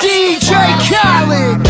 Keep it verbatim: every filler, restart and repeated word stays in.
D J Khaled.